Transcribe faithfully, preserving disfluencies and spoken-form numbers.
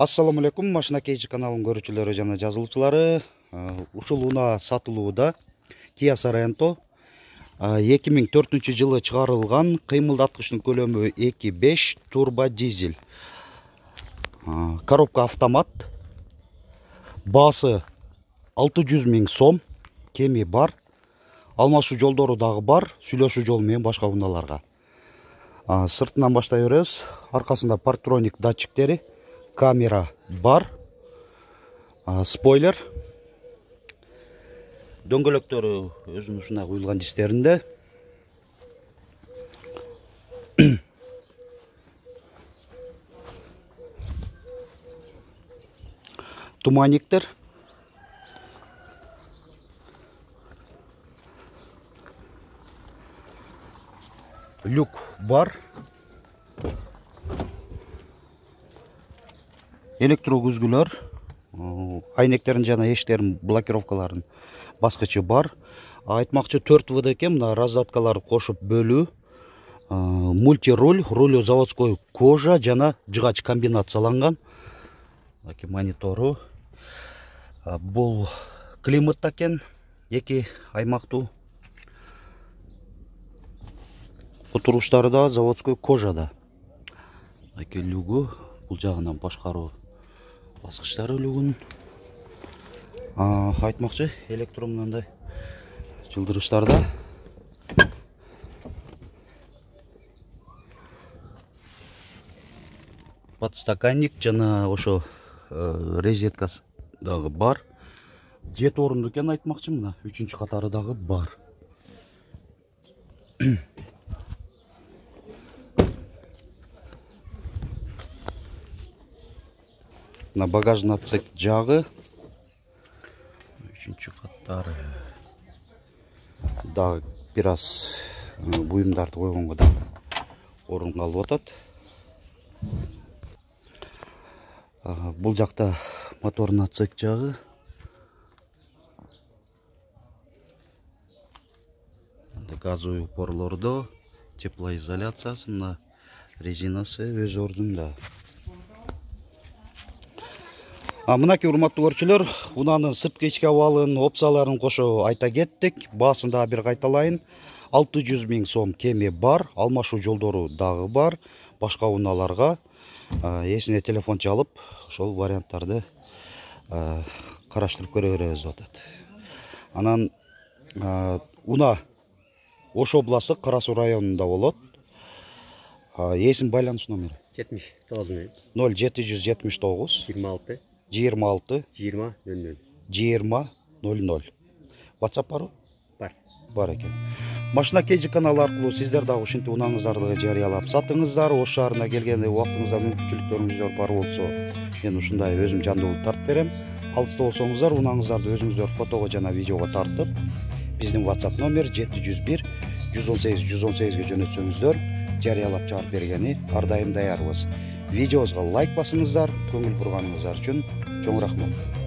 Ассаламу алейкум, Машина кей джи каналын көрүүчүлөрү жана жазылуучулары. Ушулуна сатылууда Киа Соренто эки миң төртүнчү жылы чыгарылган кыймылдаткычтын көлөмү эки беш турбо дизель. Коробка автомат. Баасы алты жүз миң сом, кеми бар. Алмашуу жолдору дагы бар, сүйлөшүү жолу менен башка унааларга. Сыртынан баштай беребиз. Аркасында партроник датчиктери, камера бар, спойлер, дөңгөлөктөрү өзүнүн ушуна куюлган дистеринде. Туманниктер, люк бар. Электрокүзгүлөр, айнектерин жана эштерин блокировкаларын баскычы бар. Айтмакчы төрт вэ дэ экен, мына раздаткалар кошуп бөлүү, мультируль, руль заводской кожа жана жыгач комбинацияланган. Аки монитору. Бул климатта экен, эки аймактуу. Отуруштары да заводской кожада. Аки люгу, бул жагынан башкаруу баскычтары үлгүн. Айтмакчы, электрон мындай жылдырыштарда. Подстаканник жана ошо резеткасы дагы бар. жети орунду экен айтмакчы, мына үчүнчү катары дагы бар. На багажный отсек жагы, үчүнчү каттары да бир аз буюмдарды койгонго да орун калып атат. Бул жакта моторный отсек жагы, газовый упорлордо теплоизоляциясы, мына резинасы өз ордунда. Мына урматтуу көрүүчүлөр, унаанын сырткы ички абалын, опцияларын кошо айта кеттик. Баасын дагы бир кайталайын. алты жүз миң сом кеми бар, алмашуу жолдору дагы бар. Башка унааларга эсине телефон чалып, ошол варианттарды караштырып көрө беребиз деп атат. Анан уна Ош областы Кара Суу районунда болот. Эсим байланыш номери жетимиш тогуз нөл жети жүз жетимиш тогуз жыйырма алты. жыйырма алты жыйырма нөл нөл. WhatsApp бар? Бар. Бар екен. Машина кей джи каналы аркылуу сиздер дагы ушинтип унааңыздарды жарыялап сатыңыздар. Ош шаарына келгенде убактыңызда мүмкүнчүлүктөрүңүздөр бар болсо, мен ушундай өзүм жандуулук тартып берем. Алыста болсоңуздар, унааңыздарды өзүңүздөр фотого жана видеого тартып, биздин WhatsApp номер жети жүз бир жүз он сегиз жүз он сегизге жөнөтсөңүздөр, жарыялап чыгарып бергени ар дайым даярбыз. Видеоға лайк басыңыздар, көңіл бұрғаныңыздар үшін чоң рахмат.